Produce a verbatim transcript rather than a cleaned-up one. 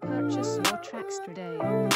Purchase your tracks today.